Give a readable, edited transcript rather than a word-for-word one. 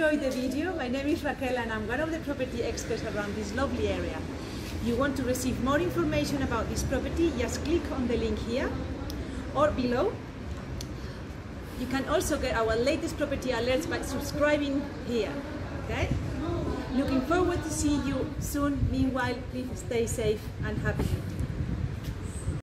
enjoyed the video. My name is Raquel and I'm one of the property experts around this lovely area. If you want to receive more information about this property, just click on the link here or below. You can also get our latest property alerts by subscribing here. Okay? Looking forward to see you soon. Meanwhile, please stay safe and happy.